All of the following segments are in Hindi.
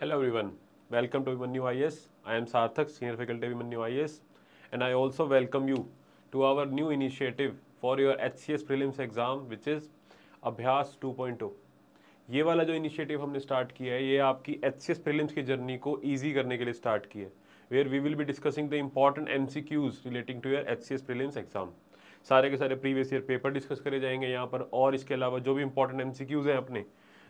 Hello everyone, welcome to Abhimanu IAS. I am Sarthak, senior faculty at Abhimanu IAS, and I also welcome you to our new initiative for your HCS prelims exam, which is अभ्यास 2.0. ये वाला जो इनिशिएटिव हमने स्टार्ट किया है, ये आपकी HCS prelims की जर्नी को ईजी करने के लिए स्टार्ट किया है, where we will be discussing the important MCQs relating to your HCS prelims exam. सारे के सारे प्रीवियस ईयर पेपर डिस्कस करे जाएंगे यहाँ पर, और इसके अलावा जो भी इंपॉर्टेंट MCQs हैं अपने,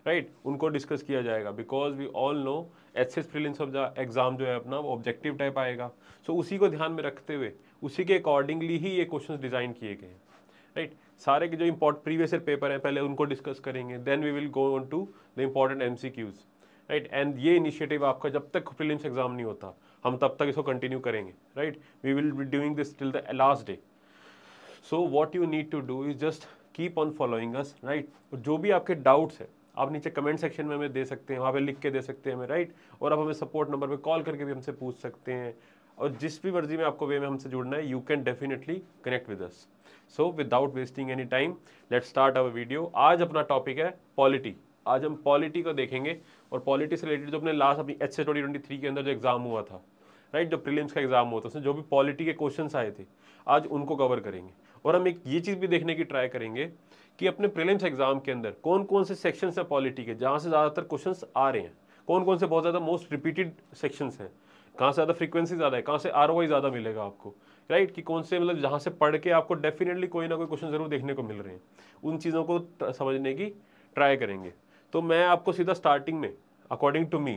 राइट, उनको डिस्कस किया जाएगा. Because we all know HCS prelims exam जो है अपना वो ऑब्जेक्टिव टाइप आएगा. सो उसी को ध्यान में रखते हुए उसी के अकॉर्डिंगली ही ये क्वेश्चंस डिज़ाइन किए गए हैं, राइट. सारे के जो इम्पोर्टेंट प्रीवियस ईयर पेपर हैं पहले उनको डिस्कस करेंगे, then we will go on to the important MCQs, right. And ये इनिशिएटिव आपका जब तक प्रीलिम्स एग्जाम नहीं होता हम तब तक इसको कंटिन्यू करेंगे, right. We will be doing this till the last day. So what you need to do is just keep on following us, right. जो भी आपके डाउट्स हैं आप नीचे कमेंट सेक्शन में हमें दे सकते हैं, वहाँ पे लिख के दे सकते हैं हमें, राइट. और आप हमें सपोर्ट नंबर पे कॉल करके भी हमसे पूछ सकते हैं, और जिस भी मर्जी में आपको वे में हमसे जुड़ना है, you can definitely connect with us. So without wasting any time let start our video. आज अपना टॉपिक है पॉलिटी. आज हम पॉलिटी को देखेंगे, और पॉलिटी से रिलेटेड जो अपने लास्ट अपनी HCS 2023 के अंदर जो एग्जाम हुआ था, राइट, जो प्रीलिम्स का एग्जाम हुआ था उसमें जो भी पॉलिटी के क्वेश्चंस आए थे आज उनको कवर करेंगे. और हम एक ये चीज़ भी देखने की ट्राई करेंगे कि अपने प्रीलिम्स एग्जाम के अंदर कौन कौन से सेक्शंस हैं पॉलिटी के जहाँ से ज़्यादातर क्वेश्चंस आ रहे हैं, कौन कौन से बहुत ज़्यादा मोस्ट रिपीटेड सेक्शंस हैं, कहाँ से ज़्यादा फ्रीक्वेंसी ज़्यादा है, कहाँ से ROI ज़्यादा मिलेगा आपको, राइट. कि कौन से मतलब जहाँ से पढ़ के आपको डेफिनेटली कोई ना कोई क्वेश्चन ज़रूर देखने को मिल रहे हैं, उन चीज़ों को समझने की ट्राई करेंगे. तो मैं आपको सीधा स्टार्टिंग में अकॉर्डिंग टू मी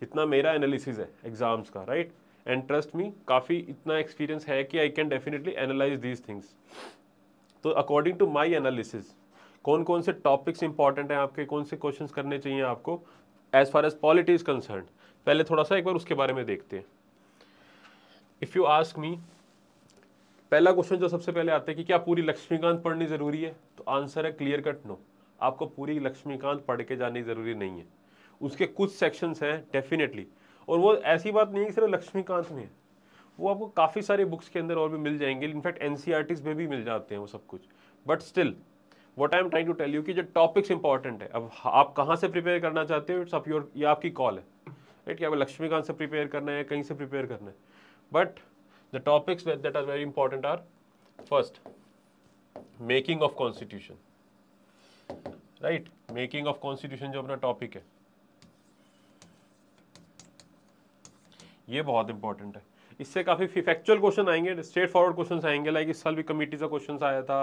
जितना मेरा एनालिसिस है एग्जाम्स का, राइट, एंड ट्रस्ट मी काफ़ी इतना एक्सपीरियंस है कि I can definitely analyse these things. तो अकॉर्डिंग टू माय एनालिसिस कौन कौन से टॉपिक्स इंपॉर्टेंट हैं आपके, कौन से क्वेश्चंस करने चाहिए आपको as far as polity is concern. पहले थोड़ा सा एक बार उसके बारे में देखते हैं. इफ़ यू आस्क मी, पहला क्वेश्चन जो सबसे पहले आता है कि क्या पूरी लक्ष्मीकांत पढ़नी ज़रूरी है, तो आंसर है क्लियर कट नो. आपको पूरी लक्ष्मीकांत पढ़ के जानी ज़रूरी नहीं है. उसके कुछ सेक्शंस हैं डेफिनेटली, और वो ऐसी बात नहीं है कि सिर्फ लक्ष्मीकांत में है, वो आपको काफ़ी सारी बुक्स के अंदर और भी मिल जाएंगे. इनफैक्ट NCERTs में भी मिल जाते हैं वो सब कुछ. But still what I am trying to tell you कि जो टॉपिक्स इंपॉर्टेंट है, अब आप कहाँ से प्रिपेयर करना चाहते हो, इट्स अप योर, ये आपकी कॉल है, राइट. कि आपको लक्ष्मीकांत से प्रिपेयर करना है, कहीं से प्रिपेयर करना है, but the topics that are very important are first making of constitution, right. Making of constitution जो अपना टॉपिक है ये बहुत इंपॉर्टेंट है. इससे काफ़ी फैक्चुअल क्वेश्चन आएंगे, स्ट्रेट फॉरवर्ड क्वेश्चन आएंगे, लाइक इस साल भी कमेटी का क्वेश्चन आया था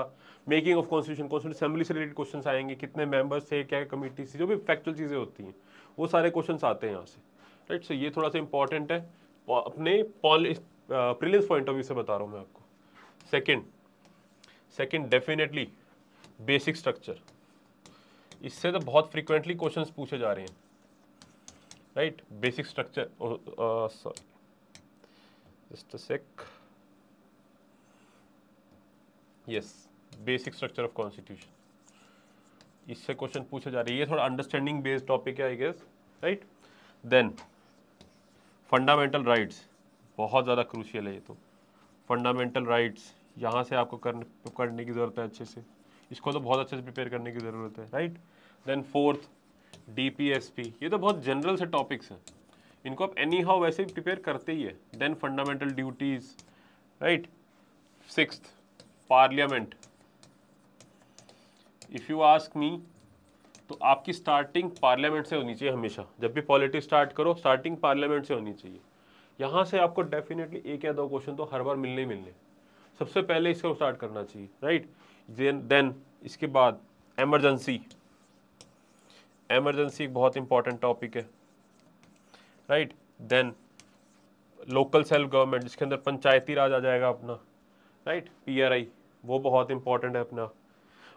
making of constitution, constitution assembly से रिलेटेड क्वेश्चन आएंगे, कितने मेंबर्स थे, क्या कमेटी थी, जो भी फैक्चुअल चीज़ें होती हैं वो सारे क्वेश्चन आते हैं यहाँ से, राइट. सो ये थोड़ा सा इंपॉर्टेंट है अपने प्रीलिम्स पॉइंट ऑफ व्यू से बता रहा हूँ मैं आपको. Second definitely basic structure. इससे तो बहुत फ्रिक्वेंटली क्वेश्चन पूछे जा रहे हैं, right. Basic structure, sorry just a sec, yes, basic structure of constitution. इससे क्वेश्चन पूछे जा रहे हैं, ये थोड़ा अंडरस्टैंडिंग बेस्ड टॉपिक है I guess, right. Then fundamental rights बहुत ज़्यादा क्रूशियल है ये, तो फंडामेंटल राइट्स यहाँ से आपको करने की ज़रूरत है अच्छे से, इसको तो बहुत अच्छे से प्रिपेयर करने की ज़रूरत है, राइट. देन फोर्थ DPSP, ये तो बहुत जनरल से टॉपिक्स हैं, इनको आप एनी हाउ वैसे भी प्रिपेयर करते ही है. Then fundamental duties, right. Sixth parliament. If you ask me तो आपकी स्टार्टिंग पार्लियामेंट से होनी चाहिए हमेशा. जब भी पॉलिटिक्स स्टार्ट करो स्टार्टिंग पार्लियामेंट से होनी चाहिए. यहाँ से आपको डेफिनेटली एक या दो क्वेश्चन तो हर बार मिलने ही मिलने, सबसे पहले इसको स्टार्ट करना चाहिए, राइट. देन इसके बाद एमरजेंसी. एमरजेंसी एक बहुत इंपॉर्टेंट टॉपिक है, right. Then local self government, जिसके अंदर पंचायती राज आ जाएगा अपना, राइट, PRI, वो बहुत इंपॉर्टेंट है अपना.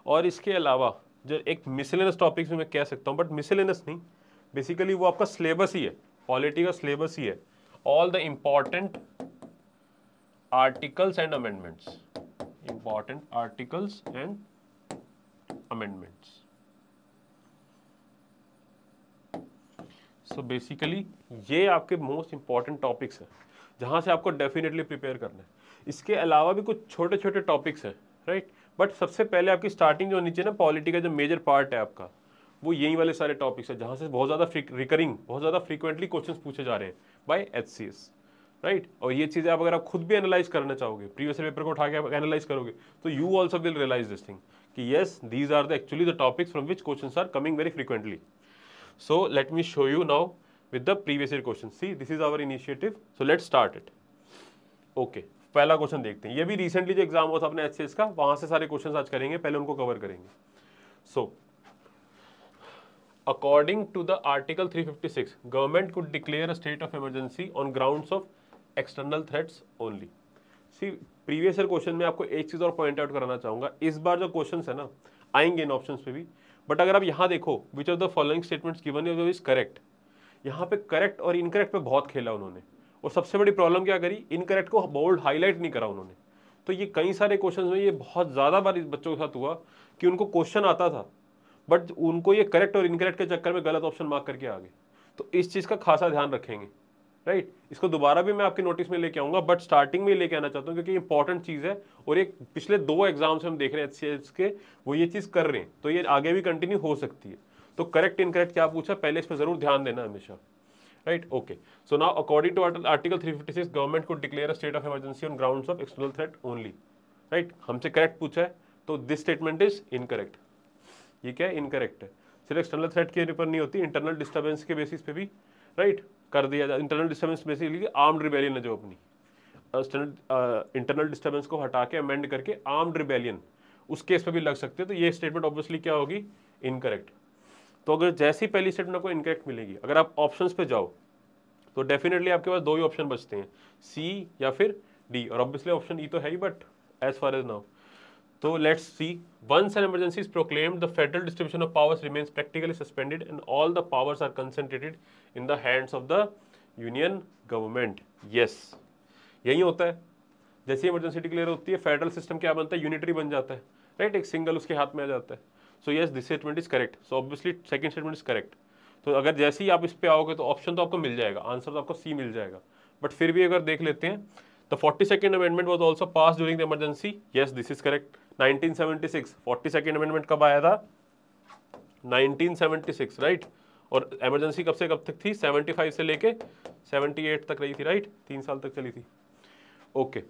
और इसके अलावा जो एक मिसलेनस टॉपिक्स में मैं कह सकता हूँ, बट मिसलेनस नहीं, बेसिकली वो आपका सिलेबस ही है, पॉलिटी का सिलेबस ही है, all the important articles and amendments. Important articles and amendments. So basically ये आपके मोस्ट इंपॉर्टेंट टॉपिक्स हैं जहाँ से आपको डेफिनेटली प्रिपेयर करना है. इसके अलावा भी कुछ छोटे छोटे टॉपिक्स हैं, राइट, बट सबसे पहले आपकी स्टार्टिंग जो होनी चाहिए ना पॉलिटी का जो मेजर पार्ट है आपका वो यही वाले सारे टॉपिक्स है जहाँ से बहुत ज़्यादा रिकरिंग, बहुत ज़्यादा फ्रीक्वेंटली क्वेश्चन पूछे जा रहे हैं बाय HCS, राइट। और ये चीज़ें आप अगर आप खुद भी एनालाइज करना चाहोगे, प्रीवियस पेपर को उठा के आप एनालाइज करोगे तो you also will realise this thing कि yes these are the actually the topics from which question are coming very frequently. So let me show you now with the previous year questions. See, this is our initiative. So let's start it. Okay, पहला क्वेश्चन देखते हैं। ये भी recently जो एग्जाम हुआ था अपने HCS का, वहाँ से सारे क्वेश्चन आज करेंगे, पहले उनको कवर करेंगे। So according to the Article 356, government could declare a state of emergency on grounds of external threats only. See, previous year question में आपको एक चीज़ और पॉइंट आउट कराना चाहूँगा। इस बार जो क्वेश्चन है ना, आएंगे इन ऑप्शन पे भी, बट अगर आप यहाँ देखो which of the following statements given है इज करेक्ट, यहाँ पे करेक्ट और इनकरेक्ट पे बहुत खेला उन्होंने, और सबसे बड़ी प्रॉब्लम क्या करी, इनकरेक्ट को बोल्ड हाईलाइट नहीं करा उन्होंने। तो ये कई सारे क्वेश्चंस में ये बहुत ज़्यादा बार इस बच्चों के साथ हुआ कि उनको क्वेश्चन आता था बट उनको ये करेक्ट और इनकरेक्ट के चक्कर में गलत ऑप्शन मार्क करके आ गए। तो इस चीज़ का खासा ध्यान रखेंगे, राइट। इसको दोबारा भी मैं आपके नोटिस में लेके आऊँगा, बट स्टार्टिंग में लेके आना चाहता हूँ क्योंकि इंपॉर्टेंट चीज़ है और एक पिछले दो एग्जाम से हम देख रहे हैं HCS के वो ये चीज़ कर रहे हैं, तो ये आगे भी कंटिन्यू हो सकती है। तो करेक्ट इनकरेक्ट क्या पूछा, पहले इस पर जरूर ध्यान देना हमेशा, right. Okay, so now according to article 356 government could declare a state of emergency on grounds of external threat only, right. हमसे करेक्ट पूछा है तो दिस स्टेटमेंट इज इनकरेक्ट। ये क्या है, इनकरेक्ट है। सिर्फ एक्सटर्नल थ्रेट के ऊपर नहीं होती, इंटरनल डिस्टर्बेंस के बेसिस पे भी, राइट, कर दिया जाए। Internal disturbance basically armed rebellion है जो अपनी इंटरनल डिस्टर्बेंस को हटा के अमेंड करके आर्म्ड रिबेलियन उस केस पे भी लग सकते हैं। तो ये स्टेटमेंट ऑब्वियसली क्या होगी, इनकरेक्ट। तो अगर जैसी पहली स्टेटमेंट आपको इनकरेक्ट मिलेगी, अगर आप ऑप्शंस पे जाओ तो डेफिनेटली आपके पास दो ही ऑप्शन बचते हैं, सी या फिर डी, और ऑब्वियसली ऑप्शन ई तो है ही but as far as now. तो let's see, once an emergency is proclaimed the federal distribution of powers remains practically suspended and all the powers are concentrated in the hands of the union government. Yes, यही होता है। जैसे इमरजेंसी डिक्लेयर होती है फेडरल सिस्टम क्या बनता है, यूनिटरी बन जाता है, राइट, एक सिंगल उसके हाथ में आ जाता है। So yes, this statement is correct. So obviously second statement is correct. तो अगर जैसे ही आप इस पर आओगे तो ऑप्शन तो आपको मिल जाएगा, आंसर तो आपको सी मिल जाएगा, बट फिर भी अगर देख लेते हैं The 42nd amendment was also passed during the emergency. Yes, this is correct. 1976 42nd amendment कब आया था, 1976, right? और emergency कब से कब तक थी, 75 से लेके 78 तक रही थी, right? 3 साल तक चली थी। Okay.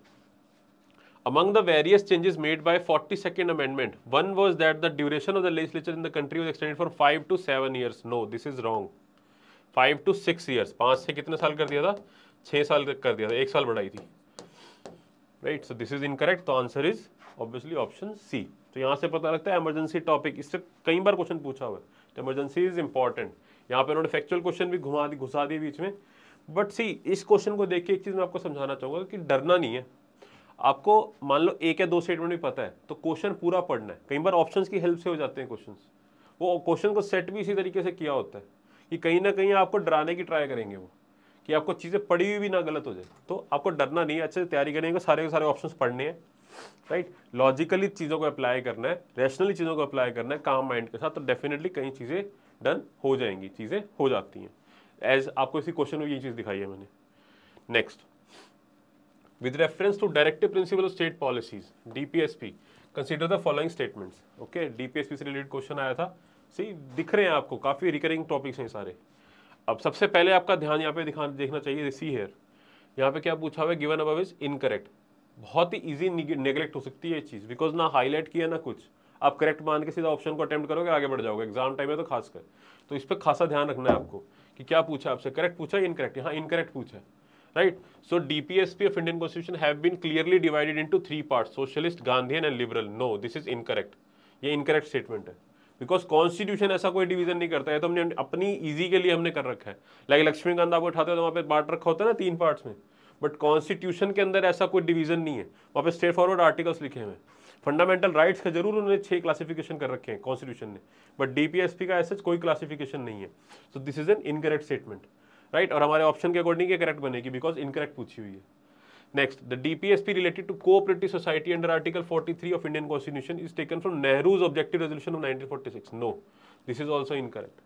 Among the various changes made by 42nd amendment, one was that the duration of the legislature in the country was extended from 5 to 7 years. No, this is wrong. 5 to 6 years. 5 से कितने साल कर दिया था, 6 साल तक कर दिया था, 1 साल बढ़ाई थी, right. So this is incorrect. तो answer is obviously option C. तो यहाँ से पता लगता है इमरजेंसी टॉपिक, इससे कई बार क्वेश्चन पूछा हुआ है, तो इमरजेंसी इज इंपॉर्टेंट। यहाँ पे उन्होंने फैक्चुअल क्वेश्चन भी घुसा दिए बीच में, बट सी इस क्वेश्चन को देख के एक चीज़ मैं आपको समझाना चाहूँगा कि डरना नहीं है आपको। मान लो एक या दो स्टेटमेंट भी पता है तो क्वेश्चन पूरा पढ़ना है। कई बार ऑप्शन की हेल्प से हो जाते हैं क्वेश्चन, वो क्वेश्चन को सेट भी इसी तरीके से किया होता है कि कहीं ना कहीं आपको डराने की ट्राई करेंगे वो, कि आपको चीज़ें पढ़ी हुई भी ना गलत हो जाए। तो आपको डरना नहीं है, अच्छे से तैयारी करनी है, सारे के सारे ऑप्शंस पढ़ने हैं, राइट। लॉजिकली चीज़ों को अप्लाई करना है, रैशनली चीज़ों को अप्लाई करना है काम माइंड के साथ, तो डेफिनेटली कई चीज़ें डन हो जाएंगी, चीज़ें हो जाती हैं। एज आपको इसी क्वेश्चन में यही चीज़ दिखाई है मैंने। Next, with reference to directive principle of state policies DPSP consider the following statements. Okay, DPSP से रिलेटेड क्वेश्चन आया था, सही दिख रहे हैं आपको, काफ़ी रिकरिंग टॉपिक्स हैं सारे। अब सबसे पहले आपका ध्यान यहाँ पे देखना चाहिए, सी हेयर यहाँ पे क्या पूछा हुआ है, गिवन अबव इज इनकरेक्ट। बहुत ही इजी नेगलेक्ट हो सकती है ये चीज़, बिकॉज ना हाईलाइट किया ना कुछ, आप करेक्ट मान के सीधा ऑप्शन को अटेम्प्ट करोगे, आगे बढ़ जाओगे। एग्जाम टाइम है तो खासकर, तो इस पर खासा ध्यान रखना है आपको कि क्या पूछा आपसे, करेक्ट पूछा है इनकरेक्ट, यहाँ इनकरेक्ट पूछा है, right. So DPSP of Indian constitution have been clearly divided into 3 part, socialist, Gandhian and liberal. No, this is incorrect, ये इनकरेक्ट स्टेटमेंट है, बिकॉज कॉन्स्टिट्यूशन ऐसा कोई डिवीजन नहीं करता है। तो हमने अपनी ईजी के लिए हमने कर रखा है, लाइक लक्ष्मी कांता को उठाते हो तो वहाँ पे बांट रखा होता है ना 3 पार्ट्स में, बट कॉन्स्टिट्यूशन के अंदर ऐसा कोई डिवीजन नहीं है, वहाँ पे स्ट्रेट फॉरवर्ड आर्टिकल्स लिखे हुए हैं। फंडामेंटल राइट्स का जरूर उन्होंने 6 क्लासिफिकेशन कर रखे हैं कॉन्स्टिट्यूशन ने, बट DPSP का ऐसा कोई क्लासिफिकेशन नहीं है। So this is an incorrect statement, right, और हमारे ऑप्शन के अकॉर्डिंग ये करेक्ट बनेगी बिकॉज इनकरेक्ट पूछी हुई है। Next, the DPSP related to cooperative society under Article 43 of Indian Constitution is taken from Nehru's Objective Resolution of 1946. No, this is also incorrect.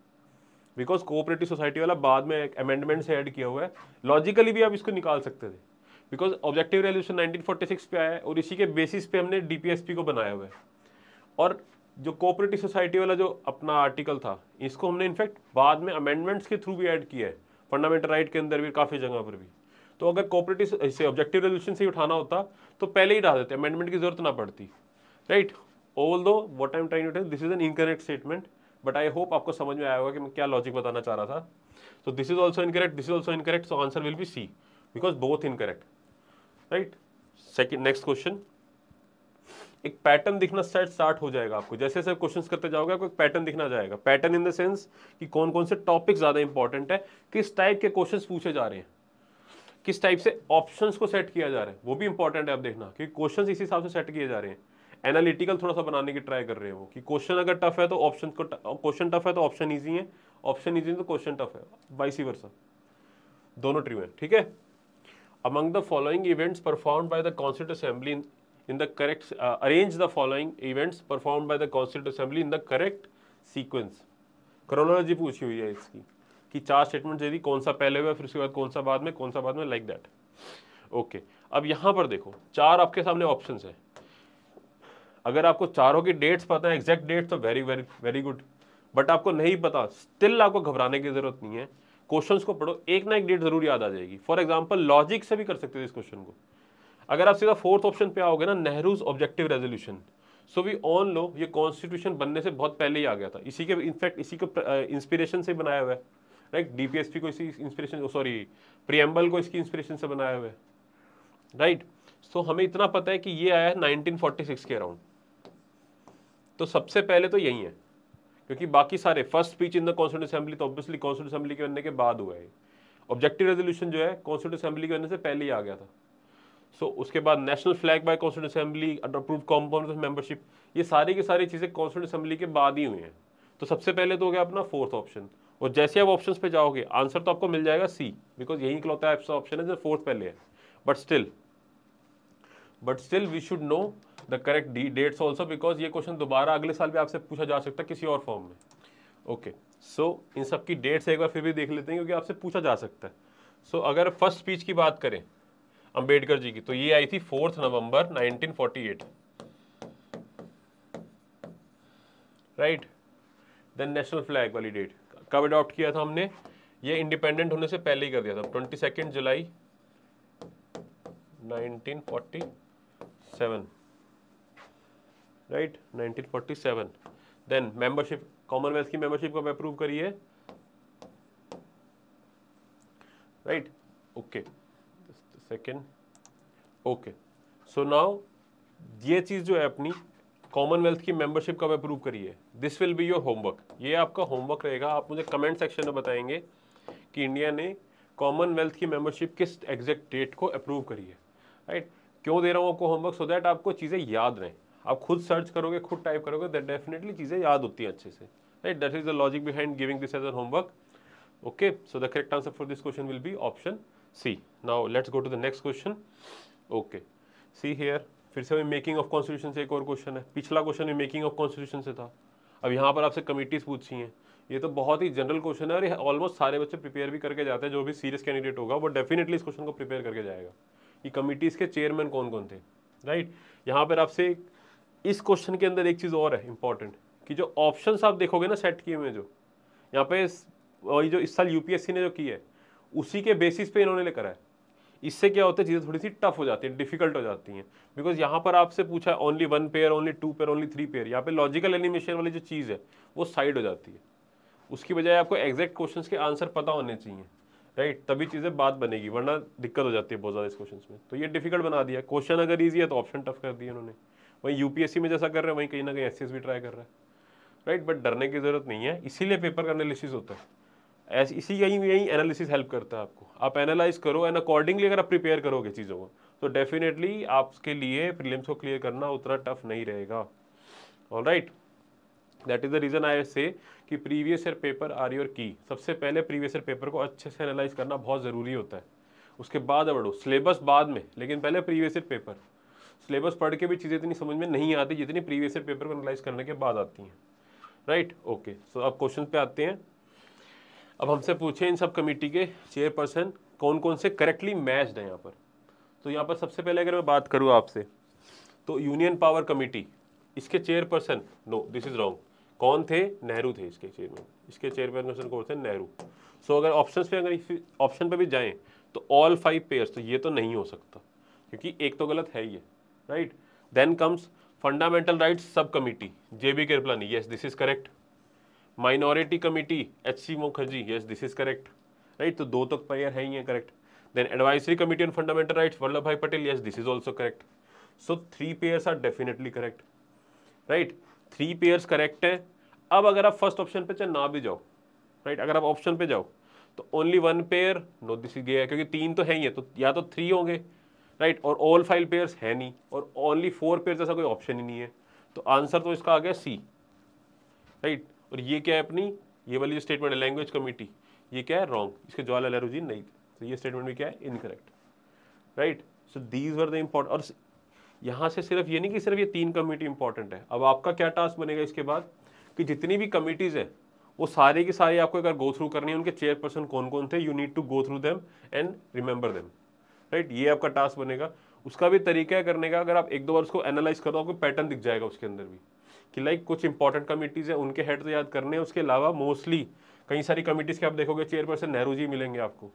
Because cooperative society वाला बाद में एक amendment से add किया हुआ है, logically भी आप इसको निकाल सकते थे, because Objective Resolution 1946 पे आया है और इसी के basis पे हमने DPSP को बनाया हुआ है। और जो कोऑपरेटिव सोसाइटी वाला जो अपना आर्टिकल था, इसको हमने इनफैक्ट बाद में अमेंडमेंट्स के थ्रू भी ऐड किया है फंडामेंटल राइट के अंदर भी, काफ़ी जगह पर भी। तो अगर कोऑपरेटिव इसे ऑब्जेक्टिव रेजोल्यूशन से ही उठाना होता तो पहले ही डाल देते, अमेंडमेंट की जरूरत ना पड़ती, right. Although what I am trying to tell, this is an incorrect statement, but I hope आपको समझ में आया होगा कि मैं क्या लॉजिक बताना चाह रहा था। तो this is also incorrect, this is also incorrect, so answer will be C because both incorrect, right. Second, next question, एक पैटर्न दिखना स्टार्ट हो जाएगा आपको, जैसे जैसे क्वेश्चंस करते जाओगे आपको एक पैटर्न दिखना जाएगा। पैटर्न इन द सेंस कि कौन कौन से टॉपिक ज्यादा इंपॉर्टेंट है, किस टाइप के क्वेश्चंस पूछे जा रहे हैं, किस टाइप से ऑप्शंस को सेट किया जा रहा है, वो भी इंपॉर्टेंट है आप देखना, क्योंकि क्वेश्चंस इसी हिसाब से सेट किए जा रहे हैं। एनालिटिकल थोड़ा सा बनाने की ट्राई कर रहे हैं वो, कि क्वेश्चन अगर टफ है तो ऑप्शन को, क्वेश्चन टफ है तो ऑप्शन ईजी है, ऑप्शन ईजी है तो क्वेश्चन टफ है, वाइस वर्सा, दोनों ट्रू है, ठीक है। Among the following events performed by the constituent assembly in the correct, arrange the following events performed by the Constituent Assembly in the correct sequence. Chronology पूछी हुई है इसकी, कि चार स्टेटमेंट दे दी, कौन सा पहले हुआ, फिर उसके बाद कौन सा बाद में, कौन सा बाद में, लाइक दैट। ओके, अब यहाँ पर देखो चार आपके सामने ऑप्शंस हैं। अगर आपको चारों की डेट्स पता है, एग्जैक्ट डेट्स, तो very very very good, but आपको नहीं पता स्टिल आपको घबराने की जरूरत नहीं है, क्वेश्चन को पढ़ो, एक ना एक डेट जरूर याद आ जाएगी। फॉर एग्जाम्पल लॉजिक से भी कर सकते थे इस क्वेश्चन को। अगर आप सीधा फोर्थ ऑप्शन पे आओगे ना, Nehru's objective resolution, so we on लो ये कॉन्स्टिट्यूशन बनने से बहुत पहले ही आ गया था, इसी के इनफैक्ट इसी को इंस्पिरेशन से बनाया हुआ है, राइट। डीपीएसपी को इसी इंस्पिरेशन, सॉरी प्रीएम्बल को इसकी इंस्पिरेशन से बनाया हुआ है, राइट। सो हमें इतना पता है कि ये आया है 1946 के अराउंड, तो सबसे पहले तो यही है, क्योंकि बाकी सारे first speech in the constituent assembly तो ऑब्वियसली कॉन्स्टिट्यूएंट असेंबली के बनने के बाद हुआ है। ऑब्जेक्टिव रेजोल्यूशन जो है कॉन्स्टिट्यूएंट असेंबली के बनने से पहले ही आ गया था। सो उसके बाद national flag by constituent assembly, approved component of membership, ये सारी की सारी चीज़ें कॉन्स्टिट्यूएंट असेंबली के बाद ही हुई हैं। तो सबसे पहले तो हो गया अपना फोर्थ ऑप्शन, और जैसे आप ऑप्शंस पे जाओगे आंसर तो आपको मिल जाएगा सी, बिकॉज यही इकलौता ऐसा ऑप्शन है जो फोर्थ पहले है। But still we should know the correct dates also, because ये क्वेश्चन दोबारा अगले साल भी आपसे पूछा जा सकता है किसी और फॉर्म में। ओके, सो इन सब की डेट्स एक बार फिर भी देख लेते हैं, क्योंकि आपसे पूछा जा सकता है। सो अगर फर्स्ट स्पीच की बात करें अंबेडकर जी की, तो ये आई थी 4 नवंबर 1948, राइट। देन नेशनल फ्लैग वाली डेट कब अडॉप्ट किया था हमने, ये इंडिपेंडेंट होने से पहले ही कर दिया था, 22 जुलाई 1947, राइट, 1947। देन मेंबरशिप, कॉमनवेल्थ की मेंबरशिप को अप्रूव करिए, right, okay, second, okay. So now ये चीज़ जो है अपनी कॉमनवेल्थ की मेंबरशिप कब अप्रूव करिए, this will be your homework, ये आपका होमवर्क रहेगा। आप मुझे कमेंट सेक्शन में बताएंगे कि इंडिया ने कॉमनवेल्थ की मेंबरशिप किस एग्जैक्ट डेट को अप्रूव करी है, राइट। क्यों दे रहा हूँ आपको होमवर्क, सो दैट आपको चीज़ें याद रहें। आप खुद सर्च करोगे, खुद टाइप करोगे, दैट डेफिनेटली चीज़ें याद होती हैं अच्छे से, right. That is the logic behind giving this as a homework. Okay, so the correct answer for this question will be option C. Now let's go to the next question. Okay. See here. फिर से हमें मेकिंग ऑफ कॉन्स्टिट्यूशन से एक और क्वेश्चन है। पिछला क्वेश्चन भी मेकिंग ऑफ कॉन्स्टिट्यूशन से था। अब यहाँ पर आपसे कमिटीज पूछी हैं। ये तो बहुत ही जनरल क्वेश्चन है और ये ऑलमोस्ट सारे बच्चे प्रिपेयर भी करके जाते हैं। जो भी सीरियस कैंडिडेट होगा वो डेफिनेटली इस क्वेश्चन को प्रिपेयर करके जाएगा कि कमिटीज़ के चेयरमैन कौन कौन थे, राइट। यहाँ पर आपसे इस क्वेश्चन के अंदर एक चीज़ और है इंपॉर्टेंट, कि जो ऑप्शन आप देखोगे ना सेट किए हुए, जो यहाँ पे वही जो इस साल यूपीएससी ने जो की है उसी के बेसिस पे इन्होंने लेकर आए। इससे क्या होता है, चीज़ें थोड़ी सी टफ हो जाती हैं, डिफिकल्ट हो जाती हैं, बिकॉज यहाँ पर आपसे पूछा है only 1 pair, only 2 pair, only 3 pair. यहाँ पे लॉजिकल एलिमिनेशन वाली जो चीज़ है वो साइड हो जाती है। उसकी बजाय आपको एग्जैक्ट क्वेश्चंस के आंसर पता होने चाहिए, राइट, तभी चीज़ें बात बनेगी, वरना दिक्कत हो जाती है बहुत ज़्यादा इस क्वेश्चन में। तो ये डिफिकल्ट बना दिया, क्वेश्चन अगर ईजी है तो ऑप्शन टफ कर दिया उन्होंने। वहीं यूपीएससी में जैसा कर रहे हैं वहीं कहीं ना कहीं एचसीएस भी ट्राई कर रहा है, राइट। बट डरने की जरूरत नहीं है, इसीलिए पेपर का एनालिसिस होता है, ऐसे इसी यही एनालिसिस हेल्प करता है आपको। आप एनालाइज करो एंड अकॉर्डिंगली अगर आप प्रिपेयर करोगे चीज़ों को, तो डेफिनेटली आपके लिए प्रीलिम्स को क्लियर करना उतना टफ नहीं रहेगा। Alright, that is the reason I say कि previous year paper are your key. सबसे पहले प्रीवियस ईयर पेपर को अच्छे से एनालाइज करना बहुत ज़रूरी होता है, उसके बाद बढ़ो। सिलेबस बाद में, लेकिन पहले प्रीवियस ईयर पेपर। सिलेबस पढ़ के भी चीज़ें इतनी समझ में नहीं आती जितनी प्रीवियस ईयर पेपर को एनालाइज करने के बाद आती हैं, राइट। ओके, सो अब क्वेश्चन पे आते हैं। अब हमसे पूछे इन सब कमेटी के चेयरपर्सन कौन कौन से करेक्टली मैच्ड हैं यहाँ पर। तो यहाँ पर सबसे पहले अगर मैं बात करूँ आपसे, तो यूनियन पावर कमेटी इसके chairperson, no this is wrong, कौन थे? नेहरू थे इसके चेयरमैन, इसके चेयरपर्सन कौन थे? नेहरू। सो अगर ऑप्शन पे, अगर ऑप्शन पे भी जाएं तो ऑल फाइव पेयर्स, तो ये तो नहीं हो सकता क्योंकि एक तो गलत है ये, right. Then comes fundamental rights sub committee, JB Kripalani, yes this is correct. Minority committee, HC Mukherjee, yes this is correct, right. तो दो तो पेयर है ही है, correct. Then advisory committee on fundamental rights, Vallabh भाई Patel, yes this is also correct. So three pairs are definitely correct, right. Three pairs correct हैं। अब अगर आप फर्स्ट ऑप्शन पे चाहे ना भी जाओ, राइट, अगर आप ऑप्शन पे जाओ तो only one pair, no this is गया, क्योंकि तीन तो है ही है, तो या तो थ्री होंगे, राइट, और ऑल फाइव पेयर्स है नहीं, और ओनली फोर पेयर्स ऐसा कोई ऑप्शन ही नहीं है। तो आंसर तो इसका आ गया सी, राइट। और ये क्या है अपनी, ये वाली जो स्टेटमेंट है लैंग्वेज कमेटी, ये क्या है? रॉन्ग, इसके जवाहरलाल नेहरू जी नहीं। तो ये स्टेटमेंट भी क्या है? Incorrect, right. So these were the important. और यहाँ से सिर्फ ये नहीं कि सिर्फ ये तीन कमेटी इंपॉर्टेंट है, अब आपका क्या टास्क बनेगा इसके बाद कि जितनी भी कमेटीज़ हैं वो सारे की सारी आपको अगर गो थ्रू करनी है, उनके चेयरपर्सन कौन कौन थे, you need to go through them and remember them, right. ये आपका टास्क बनेगा। उसका भी तरीका है करने का, अगर आप एक दो बार उसको एनालाइज करो आपको पैटर्न दिख जाएगा उसके अंदर भी कि लाइक कुछ इंपॉर्टेंट कमेटीज़ हैं उनके हेड तो याद करने हैं, उसके अलावा मोस्टली कई सारी कमेटीज़ के आप देखोगे चेयरपर्सन नेहरू जी मिलेंगे आपको,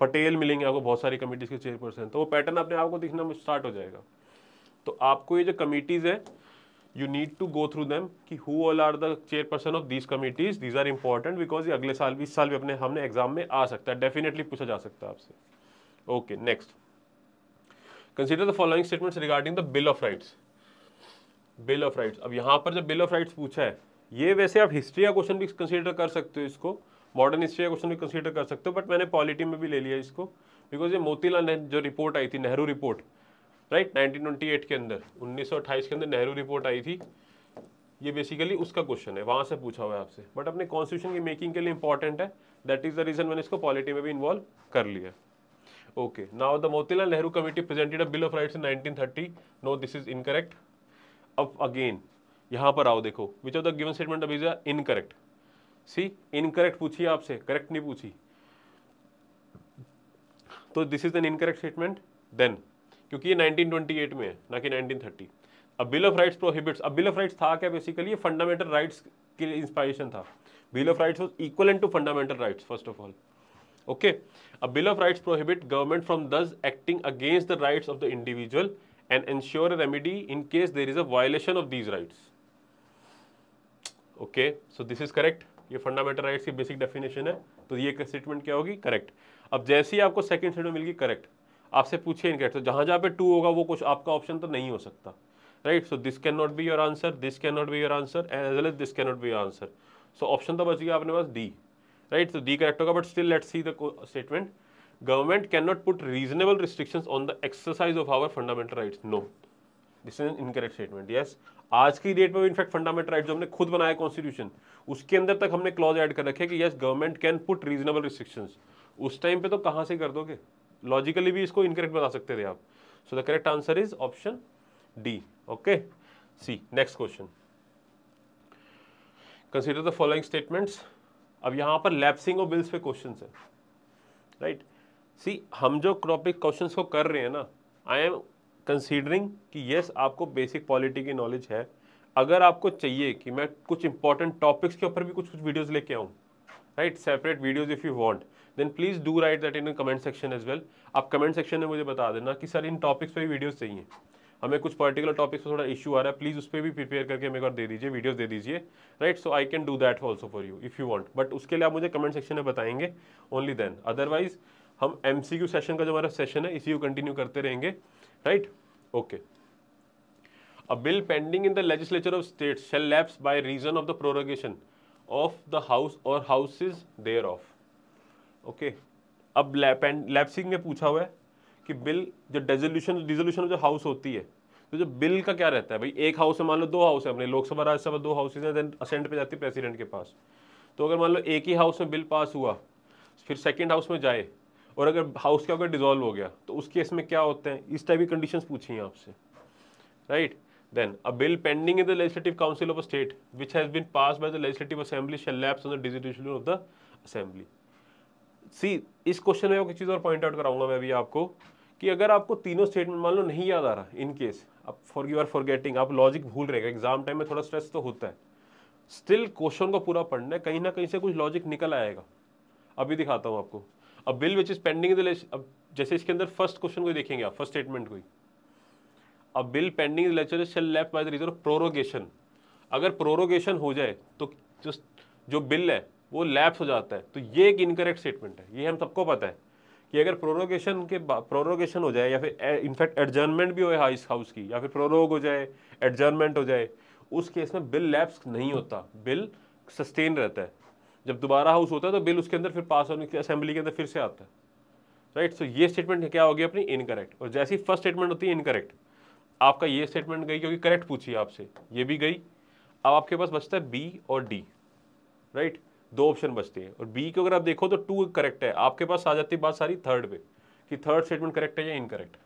पटेल मिलेंगे आपको, बहुत सारी कमेटीज़ के चेयरपर्सन, तो वो पैटर्न अपने आपको दिखना स्टार्ट हो जाएगा। तो आपको ये जो कमेटीज़ है you need to go through them कि who all are the chairperson of these committees, these are important because ये अगले साल भी, इस साल भी अपने हमने एग्जाम में आ सकता है, डेफिनेटली पूछा जा सकता है आपसे। Okay next, consider the following statements regarding the bill of rights. Bill of rights, अब यहाँ पर जब बिल ऑफ राइट्स पूछा है, ये वैसे आप हिस्ट्री का क्वेश्चन भी कंसिडर कर सकते हो, इसको मॉडर्न हिस्ट्री का क्वेश्चन भी कंसिडर कर सकते हो, बट मैंने पॉलिटी में भी ले लिया इसको बिकॉज ये मोतीलाल नेहरू जो रिपोर्ट आई थी, नेहरू रिपोर्ट, राइट, 1928 के अंदर, 1928 के अंदर नेहरू रिपोर्ट आई थी, ये बेसिकली उसका क्वेश्चन है, वहाँ से पूछा हुआ है आपसे, बट अपने कॉन्स्टिट्यूशन की मेकिंग के लिए इंपॉर्टेंट है, दैट इज द रीज़न मैंने इसको पॉलिटी में भी इन्वॉल्व कर लिया। Okay, now the Motilal Nehru committee presented a bill of rights in 1930, no this is incorrect. अब अगेन यहाँ पर आओ, देखो which of the given statement अब इज इनकरेक्ट। सी, इनकरेक्ट पूछी आपसे, करेक्ट नहीं पूछी, तो this is an incorrect statement then, क्योंकि ये 1928 में है ना कि 1930। अब बिल ऑफ राइट्स प्रोहिबिट्स, अब बिल ऑफ राइट्स था क्या बेसिकली? ये फंडामेंटल राइट्स के लिए इंस्पायरेशन था। Bill of rights was equivalent to fundamental rights first of all, okay. अब bill of rights prohibit government from thus acting against the rights of the individual and ensure a remedy in case there is a violation of these rights, okay. So this is correct, ये फंडामेंटल राइट्स की बेसिक डेफिनेशन है, तो ये स्टेटमेंट क्या होगी? करेक्ट। अब जैसे ही आपको सेकंड स्टेटमेंट मिलगी करेक्ट, आपसे पूछे इनकरेक्ट, तो जहाँ जहाँ पे टू होगा वो कुछ आपका ऑप्शन तो नहीं हो सकता, right. So this can not be your answer, this can not be your answer, as well as this can not be your answer. So option तो बच गया आपने पास डी, राइट, तो डी करेक्ट होगा। But still let's see the statement, government can not put reasonable restrictions on the exercise of our fundamental rights, no this is an incorrect statement, yes. आज की डेट में इनफैक्ट फंडामेंटल राइट्स जो हमने खुद बनाया कॉन्स्टिट्यूशन, उसके अंदर तक हमने क्लॉज ऐड कर रखे कि yes government can put reasonable restrictions, उस टाइम पे तो कहाँ से कर दोगे? लॉजिकली भी इसको इनकरेक्ट बता सकते थे आप। So the correct answer is option D, okay. See, next question, consider the following statements. अब यहाँ पर लैप्सिंग ऑफ बिल्स पे क्वेश्चंस है, राइट। सी, हम जो टॉपिक क्वेश्चंस को कर रहे हैं ना, आई एम कंसीडरिंग कि यस आपको बेसिक पॉलिटी की नॉलेज है, अगर आपको चाहिए कि मैं कुछ इंपॉर्टेंट टॉपिक्स के ऊपर भी कुछ कुछ वीडियोज़ लेके आऊँ, right, separate videos if you want, then please do write that in comment section as well. आप कमेंट सेक्शन में मुझे बता देना कि सर इन टॉपिक्स पे ही वीडियोस चाहिए, हमें कुछ पर्टिकुलर टॉपिक्स पर थोड़ा इशू आ रहा है, प्लीज़ उस पर भी प्रिपेयर करके हमें एक बार दे दीजिए, वीडियोस दे दीजिए, right. So I can do that also for you if you want, but उसके लिए आप मुझे कमेंट सेक्शन में बताएंगे ओनली, देन अदरवाइज हम MCQ सेशन का जो हमारा सेशन है इसी को कंटिन्यू करते रहेंगे, right, okay. A bill pending in the legislature of state shall lapse by reason of the prorogation of the house और हाउसेज देयर ऑफ, ओके। अब लैप्सिंग में पूछा हुआ है कि बिल जो डिसोल्यूशन जो हाउस होती है, तो जो बिल का क्या रहता है भाई, एक हाउस है, मान लो दो हाउस है अपने लोकसभा राज्यसभा, दो हाउसेज हैं, देन असेंट पे जाती है प्रेसिडेंट के पास। तो अगर मान लो एक ही हाउस में बिल पास हुआ, फिर सेकंड हाउस में जाए, और अगर हाउस क्या होगा डिजोल्व हो गया, तो उस केस में क्या होते हैं, इस टाइप की कंडीशंस पूछी हैं आपसे, right. Then a bill pending in the legislative council of a state which has been pass by the legislative assembly shall lapse on the dissolution of the assembly. See, इस क्वेश्चन में एक चीज़ और पॉइंट आउट कराऊंगा मैं अभी आपको कि अगर आपको तीनों स्टेटमेंट मान लो नहीं याद आ रहा, इन केस आप फॉर यू आर फॉरगेटिंग, आप लॉजिक भूल रहे, एग्जाम टाइम में थोड़ा स्ट्रेस तो होता है, स्टिल क्वेश्चन को पूरा पढ़ना है, कहीं ना कहीं से कुछ लॉजिक निकल आएगा। अभी दिखाता हूँ आपको। अब bill which is pending in the, अब जैसे इसके अंदर फर्स्ट क्वेश्चन को देखेंगे आप, फर्स्ट स्टेटमेंट को, अब bill pending in the legislature shall left by the reason of prorogation. अगर प्रोरोगेशन हो जाए तो जो बिल है वो लैप्स हो जाता है, तो ये एक इनकरेक्ट स्टेटमेंट है, ये हम सबको पता है कि अगर प्रोरोगेशन हो जाए या फिर इनफैक्ट एडजर्नमेंट भी हो हाउस की, या फिर प्रोरोग हो जाए, एडजर्नमेंट हो जाए, उस केस में बिल लैप्स नहीं होता, बिल सस्टेन रहता है। जब दोबारा हाउस होता है तो बिल उसके अंदर फिर पास होने की असेंबली के अंदर फिर से आता है, राइट। सो ये स्टेटमेंट क्या होगी अपनी, इनकरेक्ट। और जैसी फर्स्ट स्टेटमेंट होती है इनकरेक्ट, आपका ये स्टेटमेंट गई क्योंकि करेक्ट पूछी आपसे, ये भी गई। अब आपके पास बचता है बी और डी, राइट, दो ऑप्शन बचते हैं। और बी को अगर आप देखो तो टू करेक्ट है, आपके पास आ जाती है बात सारी थर्ड पे कि थर्ड स्टेटमेंट करेक्ट है या इनकरेक्ट।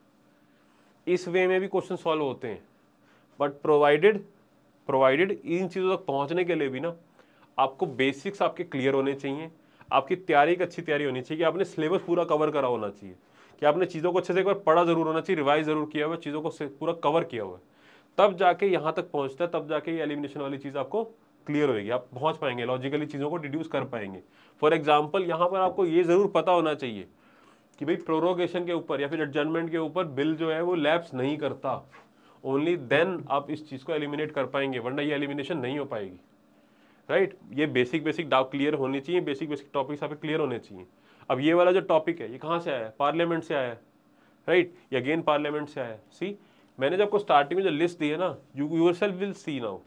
इस वे में भी क्वेश्चन सॉल्व होते हैं, बट प्रोवाइडेड इन चीज़ों तक पहुंचने के लिए भी ना आपको बेसिक्स आपके क्लियर होने चाहिए, आपकी तैयारी एक अच्छी तैयारी होनी चाहिए, कि आपने सिलेबस पूरा कवर करा होना चाहिए, कि आपने चीज़ों को अच्छे से एक बार पढ़ा जरूर होना चाहिए, रिवाइज जरूर किया हुआ, चीज़ों को पूरा कवर किया हुआ, तब जाके यहाँ तक पहुँचता है, तब जाके ये एलिमिनेशन वाली चीज़ आपको क्लियर होगी, आप पहुंच पाएंगे, लॉजिकली चीज़ों को डिड्यूस कर पाएंगे। फॉर एग्जाम्पल यहाँ पर आपको ये ज़रूर पता होना चाहिए कि भाई प्रोरोगेशन के ऊपर या फिर एडजर्नमेंट के ऊपर बिल जो है वो लैप्स नहीं करता, ओनली देन आप इस चीज़ को एलिमिनेट कर पाएंगे, वरना ये एलिमिनेशन नहीं हो पाएगी, राइट। ये बेसिक डाउट क्लियर होने चाहिए, बेसिक टॉपिक्स आप क्लियर होने चाहिए। अब ये वाला जो टॉपिक है ये कहाँ से आया है, पार्लियामेंट से आया है, राइट, ये अगेन पार्लियामेंट से आया है। सी मैंने जब आपको स्टार्टिंग में जो लिस्ट दी है ना, you yourself will see now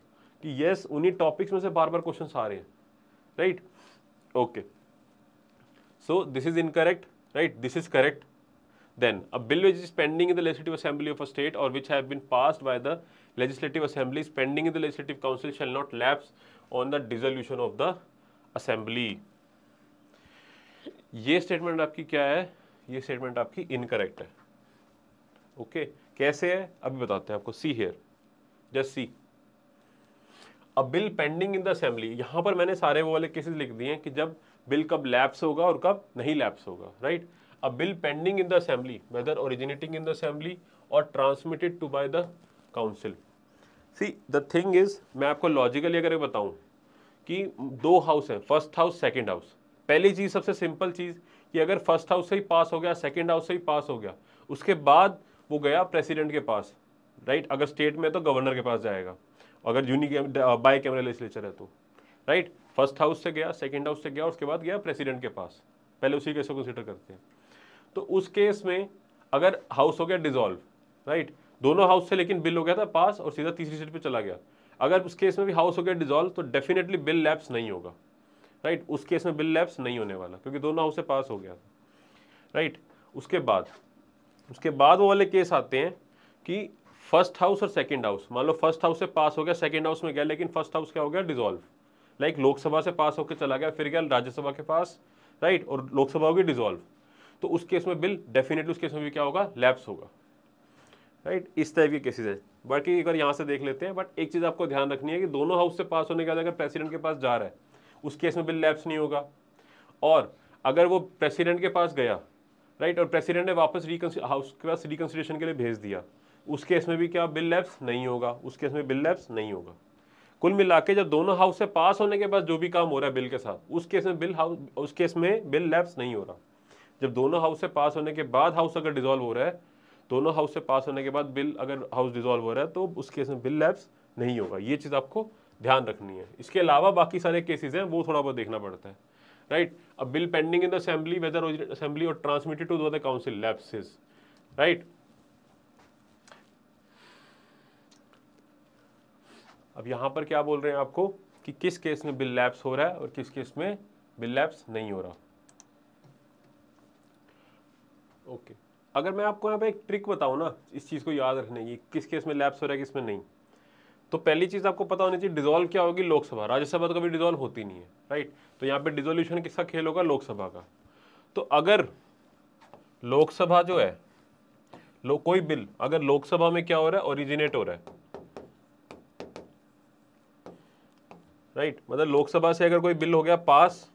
कि यस उन्हीं टॉपिक्स में से बार बार क्वेश्चन आ रहे हैं, right. Okay, so this is incorrect, right, this is correct. Then a bill which is pending in the legislative assembly of a state और which have been passed by the legislative assembly is pending in the legislative council shall not lapse on the dissolution of the assembly. ये स्टेटमेंट आपकी क्या है, ये स्टेटमेंट आपकी इनकरेक्ट है। ओके कैसे है अभी बताते हैं आपको। See here, just see a bill pending in the assembly. यहाँ पर मैंने सारे वो वाले केसेस लिख दिए हैं कि जब बिल कब लैप्स होगा और कब नहीं लैप्स होगा, right. A bill pending in the assembly whether originating in the assembly और transmitted to by the council. See the thing is, मैं आपको लॉजिकली अगर बताऊं कि दो हाउस हैं, फर्स्ट हाउस सेकेंड हाउस। पहली चीज़ सबसे सिंपल चीज़ कि अगर फर्स्ट हाउस से ही पास हो गया, सेकेंड हाउस से ही पास हो गया, उसके बाद वो गया प्रेसिडेंट के पास, राइट। अगर स्टेट में तो गवर्नर के पास जाएगा, अगर बाई कैमरल लेजिस्लेचर है तो, राइट। फर्स्ट हाउस से गया, सेकंड हाउस से गया, उसके बाद गया प्रेसिडेंट के पास। पहले उसी केस को कंसिडर करते हैं। तो उस केस में अगर हाउस हो गया डिसॉल्व, राइट, दोनों हाउस से लेकिन बिल हो गया था पास और सीधा तीसरी सीट पे चला गया, अगर उस केस में भी हाउस हो गया डिसॉल्व तो डेफिनेटली बिल लैप्स नहीं होगा, राइट। उस केस में बिल लैप्स नहीं होने वाला क्योंकि दोनों हाउस से पास हो गया, राइट। उसके बाद वो वाले केस आते हैं कि फर्स्ट हाउस और सेकंड हाउस, मान लो फर्स्ट हाउस से पास हो गया, सेकंड हाउस में गया, लेकिन फर्स्ट हाउस क्या हो गया डिसॉल्व, लाइक लोकसभा से पास होकर चला गया, फिर गया राज्यसभा के पास, राइट, और लोकसभा होगी डिसॉल्व, तो उस केस में बिल डेफिनेटली उस केस में भी क्या होगा, लैप्स होगा, राइट। इस टाइप के केसेस है। बाकी एक बार यहाँ से देख लेते हैं, बट एक चीज़ आपको ध्यान रखनी है कि दोनों हाउस से पास होने के बाद अगर प्रेसिडेंट के पास जा रहा है उस केस में बिल लैप्स नहीं होगा, और अगर वो प्रेसिडेंट के पास गया, राइट, और प्रेसिडेंट ने वापस हाउस के पास रिकन्सिडरेशन के लिए भेज दिया, उस केस में भी क्या बिल लैप्स नहीं होगा, उस केस में बिल लैप्स नहीं होगा। कुल मिला के जब दोनों हाउस से पास होने के बाद जो भी काम हो रहा है बिल के साथ, उस केस में बिल लैप्स नहीं हो रहा। जब दोनों हाउस से पास होने के बाद हाउस अगर डिसॉल्व हो रहा है, दोनों हाउस से पास होने के बाद बिल अगर हाउस डिसॉल्व हो रहा है तो उस केस में बिल लैप्स नहीं होगा। ये चीज़ आपको ध्यान रखनी है। इसके अलावा बाकी सारे केसेज हैं वो थोड़ा बहुत देखना पड़ता है, राइट। अब bill pending in the assembly whether assembly और transmitted to the council lapses, right. अब यहाँ पर क्या बोल रहे हैं आपको कि किस केस में बिल लैप्स हो रहा है और किस केस में बिल लैप्स नहीं हो रहा। ओके अगर मैं आपको यहाँ पे एक ट्रिक बताऊँ ना इस चीज़ को याद रखने की, किस केस में लैप्स हो रहा है किस में नहीं, तो पहली चीज़ आपको पता होनी चाहिए डिसॉल्व क्या होगी, लोकसभा। राज्यसभा तो कभी डिसॉल्व होती नहीं है, राइट। तो यहाँ पे डिसोल्यूशन किसका खेल होगा, लोकसभा का। तो अगर लोकसभा जो है कोई बिल अगर लोकसभा में क्या हो रहा है, ओरिजिनेट हो रहा है, राइट, मतलब लोकसभा से अगर कोई बिल हो गया पास,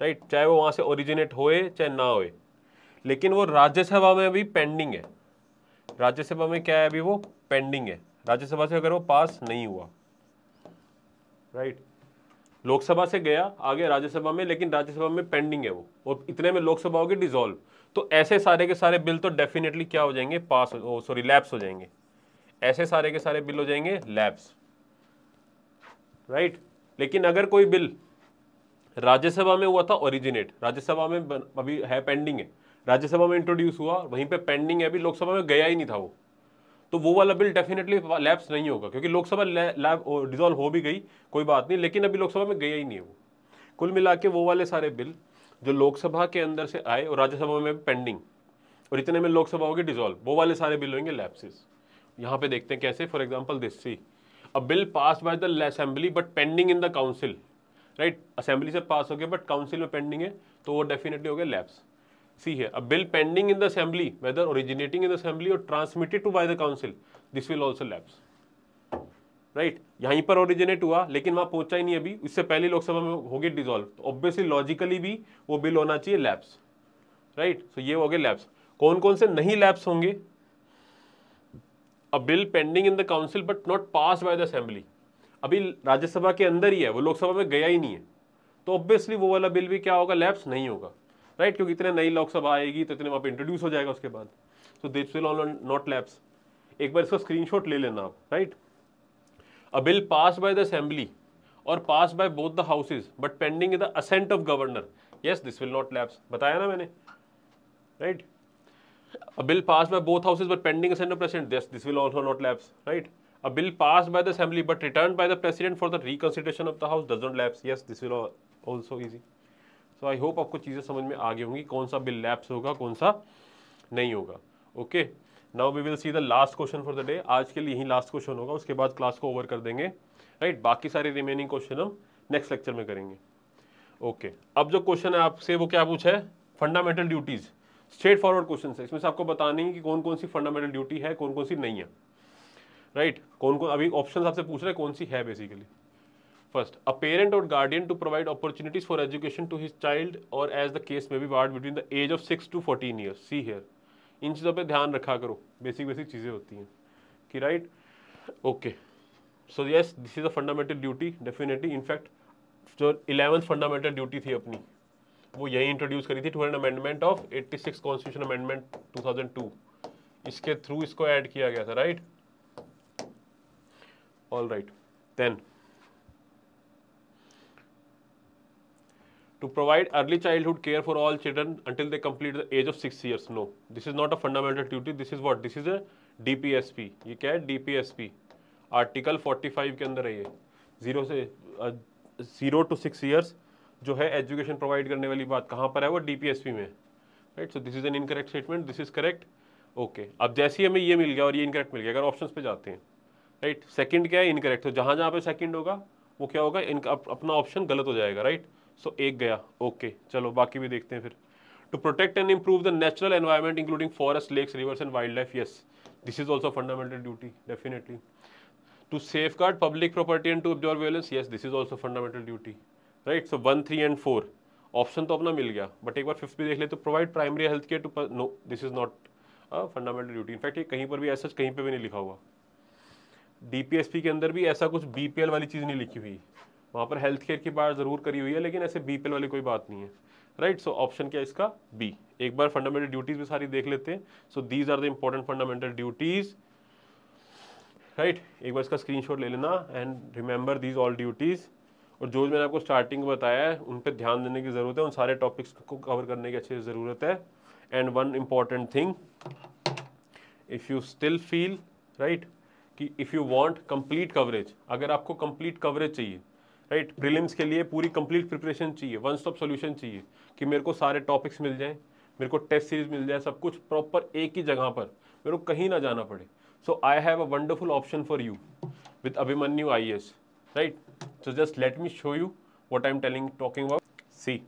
राइट, चाहे वो वहाँ से ओरिजिनेट होए चाहे ना होए, लेकिन वो राज्यसभा में अभी पेंडिंग है। राज्यसभा में क्या है, अभी वो पेंडिंग है। राज्यसभा से अगर वो पास नहीं हुआ, राइट, लोकसभा से गया आगे राज्यसभा में, लेकिन राज्यसभा में पेंडिंग है वो, और इतने में लोकसभा होगी डिसॉल्व, तो ऐसे सारे के सारे बिल तो डेफिनेटली क्या हो जाएंगे, पास हो, सॉरी लैप्स हो जाएंगे। ऐसे सारे के सारे बिल हो जाएंगे लैप्स, राइट। लेकिन अगर कोई बिल राज्यसभा में हुआ था ओरिजिनेट, राज्यसभा में अभी है पेंडिंग है, राज्यसभा में इंट्रोड्यूस हुआ, वहीं पे पेंडिंग है, अभी लोकसभा में गया ही नहीं था वो, तो वो वाला बिल डेफिनेटली लैप्स नहीं होगा, क्योंकि लोकसभा डिसॉल्व हो भी गई, कोई बात नहीं, लेकिन अभी लोकसभा में गया ही नहीं है वो। कुल मिला के वो वाले सारे बिल जो लोकसभा के अंदर से आए और राज्यसभा में पेंडिंग और इतने में लोकसभा होगी डिसॉल्व, वो वाले सारे बिल होंगे लैप्सेस। यहाँ पे देखते हैं कैसे, for example this, see a bill pass by the assembly but pending in the council, right, assembly से पास हो गया बट काउंसिल में पेंडिंग है, तो वो डेफिनेटली हो गया लैप्स। सी है, a bill pending in the assembly whether originating in the assembly और transmitted to by the council, this will also lapse, right. यहीं पर ओरिजिनेट हुआ लेकिन वहां पहुंचा ही नहीं अभी, इससे पहले लोकसभा में हो गई डिसॉल्व, तो ऑब्वियसली लॉजिकली भी वो बिल होना चाहिए लैप्स, राइट। सो ये हो गए लैप्स। कौन कौन से नहीं लैप्स होंगे, a bill pending in the council but not pass by the assembly, अभी राज्यसभा के अंदर ही है वो, लोकसभा में गया ही नहीं है, तो ऑब्वियसली वो वाला बिल भी क्या होगा, लैप्स नहीं होगा, राइट, क्योंकि इतने नई लोकसभा आएगी तो इतने वहाँ पे इंट्रोड्यूस हो जाएगा उसके बाद, so this will not lapse. एक बार इसका स्क्रीनशॉट ले लेना आप, right. A bill pass by the assembly और pass by both the houses but pending in the assent of governor, yes this will not lapse, बताया ना मैंने, right. A bill pass by both houses but pending assent of president, yes this will also not lapse, right. A bill passed by the assembly but returned by the president for the reconsideration of the house does not lapse. Yes, this will also easy. So I hope आपको चीज़ें समझ में आ गई होंगी, कौन सा बिल लैप्स होगा कौन सा नहीं होगा। Okay, now we will see the last question for the day. आज के लिए यही लास्ट क्वेश्चन होगा, उसके बाद क्लास को ओवर कर देंगे, राइट। बाकी सारे रिमेनिंग क्वेश्चन हम नेक्स्ट लेक्चर में करेंगे। ओके, अब जो क्वेश्चन है आपसे वो क्या पूछा है, fundamental duties, straightforward question है। इसमें से आपको बतानी है कि कौन कौन सी फंडामेंटल ड्यूटी है, कौन कौन सी नहीं है, राइट। कौन कौन, अभी ऑप्शन आपसे पूछ रहे हैं कौन सी है बेसिकली। फर्स्ट, अ पेरेंट और guardian to provide opportunities for education to his child और एज द केस में be ward between the age of 6 to 14 years, see here. इन चीज़ों पे ध्यान रखा करो, बेसिक बेसिक चीज़ें होती हैं कि, right. Okay, so yes this is a fundamental duty definitely. In fact जो 11th फंडामेंटल ड्यूटी थी अपनी वो यही इंट्रोड्यूस करी थी to an amendment of 86 constitution amendment 2002, इसके थ्रू इसको ऐड किया गया था, right. All right, then to provide early childhood care for all children until they complete the age of 6 years. No, this is not a fundamental duty. This is what? This is a DPSP. ये क्या है? DPSP. Article 45 के अंदर है ये। 0 to 6 years जो है education provide करने वाली बात कहाँ पर है? वो DPSP में, right? So this is an incorrect statement. This is correct. Okay. अब जैसे ही हमें ये मिल गया और ये incorrect मिल गया, अगर options पे जाते हैं, राइट, सेकंड क्या है, इनकरेक्ट। तो जहाँ जहाँ पे सेकंड होगा वो क्या होगा, अपना ऑप्शन गलत हो जाएगा, राइट। सो एक गया। ओके चलो बाकी भी देखते हैं फिर। To protect and improve the natural environment including forest, lakes, rivers and wildlife, yes this is also fundamental duty definitely. To safeguard public property and to observe violence, yes this is also fundamental duty, right. So 1, 3 and 4 option तो अपना मिल गया, बट एक बार 5th भी देख ले। तो provide primary health care to, no this is not fundamental duty. In fact ये कहीं पर भी ऐसा कहीं पर भी नहीं लिखा हुआ। DPSP के अंदर भी ऐसा कुछ BPL वाली चीज़ नहीं लिखी हुई, वहाँ पर हेल्थ केयर की बात ज़रूर करी हुई है लेकिन ऐसे BPL वाली कोई बात नहीं है, राइट। सो ऑप्शन क्या है इसका, B। एक बार फंडामेंटल ड्यूटीज़ भी सारी देख लेते हैं। So these are the important fundamental duties, right. एक बार इसका स्क्रीनशॉट ले लेना and remember these all duties. और जो मैंने आपको स्टार्टिंग में बताया है उन पर ध्यान देने की ज़रूरत है, उन सारे टॉपिक्स को कवर करने की अच्छी ज़रूरत है। And one important thing, if you still feel, right, कि if you want complete coverage, अगर आपको कंप्लीट कवरेज चाहिए, राइट, प्रीलिम्स के लिए पूरी कंप्लीट प्रिपरेशन चाहिए, वन स्टॉप सॉल्यूशन चाहिए कि मेरे को सारे टॉपिक्स मिल जाएं, मेरे को टेस्ट सीरीज मिल जाए, सब कुछ प्रॉपर एक ही जगह पर, मेरे को कहीं ना जाना पड़े। So I have a wonderful option for you with Abhimanyu IAS, right. So just let me show you what I am talking about. See,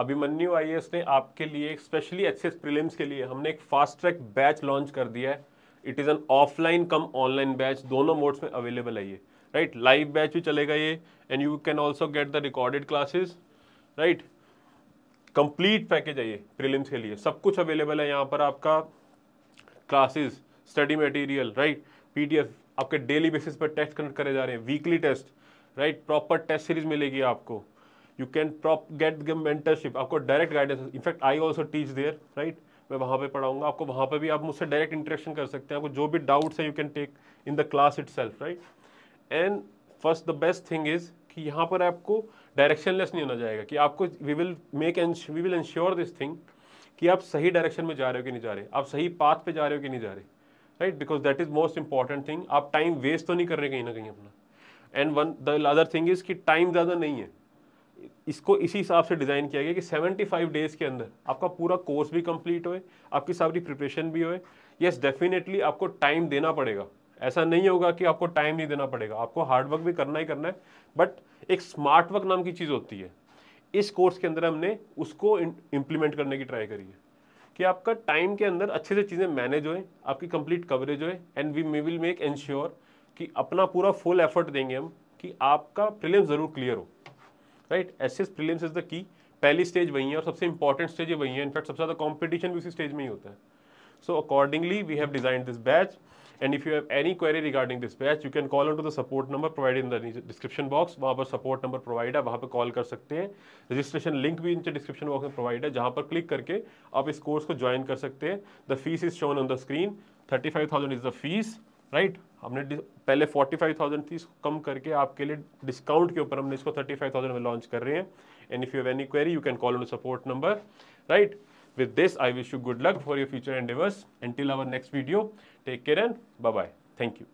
Abhimanyu IAS ने आपके लिए एक स्पेशली HCS प्रीलिम्स के लिए हमने एक फास्ट ट्रैक बैच लॉन्च कर दिया है। It is an offline cum online batch, दोनों मोड्स में अवेलेबल है ये, राइट। लाइव बैच भी चलेगा ये, and you can also get the recorded classes, right. Complete package है ये प्रीलिम्स के लिए, सब कुछ अवेलेबल है यहाँ पर। आपका classes, study material, right, PDF, आपके डेली बेसिस पर टेस्ट कंडक्ट करे जा रहे हैं, weekly test, right, proper test series मिलेगी आपको। You can get the mentorship, आपको direct guidance. In fact I also teach there, right, मैं वहाँ पे पढ़ाऊंगा आपको, वहाँ पे भी आप मुझसे डायरेक्ट इंटरेक्शन कर सकते हैं। आपको जो भी डाउट्स है you can take in the class itself, right. And first the best thing is कि यहाँ पर आपको डायरेक्शनलेस नहीं होना जाएगा कि आपको we will ensure this thing कि आप सही डायरेक्शन में जा रहे हो कि नहीं जा रहे, आप सही पाथ पे जा रहे हो कि नहीं जा रहे, right, because that is most important thing. आप टाइम वेस्ट तो नहीं कर रहे कहीं ना कहीं अपना। And one the other thing is कि टाइम ज़्यादा नहीं है, इसको इसी हिसाब से डिज़ाइन किया गया कि 75 डेज़ के अंदर आपका पूरा कोर्स भी कंप्लीट होए, आपकी सारी प्रिपरेशन भी होए। यस, डेफिनेटली आपको टाइम देना पड़ेगा, ऐसा नहीं होगा कि आपको टाइम नहीं देना पड़ेगा, आपको हार्डवर्क भी करना ही करना है, बट एक स्मार्ट वर्क नाम की चीज़ होती है। इस कोर्स के अंदर हमने उसको इम्प्लीमेंट करने की ट्राई करी है कि आपका टाइम के अंदर अच्छे से चीज़ें मैनेज होए, आपकी कंप्लीट कवरेज होए। And we will make ensure कि अपना पूरा फुल एफर्ट देंगे हम कि आपका प्रीलिम्स ज़रूर क्लियर हो, right. HCS prelims is the key, पहली स्टेज वही है और सबसे इंपॉर्टेंट स्टेज वही है। इनफैक्ट सबसे ज़्यादा कॉम्पिटिशन भी उसी स्टेज में ही होता है। So accordingly we have design this batch, and if you have any query regarding this batch you can call on to the support number provide in the description box. वहाँ पर सपोर्ट नंबर प्रोवाइड है, वहाँ पर कॉल कर सकते हैं। रजिस्ट्रेशन लिंक भी इनके डिस्क्रिप्शन बॉक्स में प्रोवाइड है, जहाँ पर क्लिक करके आप इस कोर्स को ज्वाइन कर सकते हैं। The fees is shown on the screen, 35,000 is the fees, right. हमने पहले 45,000 थी, इसको कम करके आपके लिए डिस्काउंट के ऊपर हमने इसको 35,000 में लॉन्च कर रहे हैं। And if you have any query you can call on support number, right. With this, I wish you good luck for your future endeavors. Until our next video, take care and bye-bye. Thank you.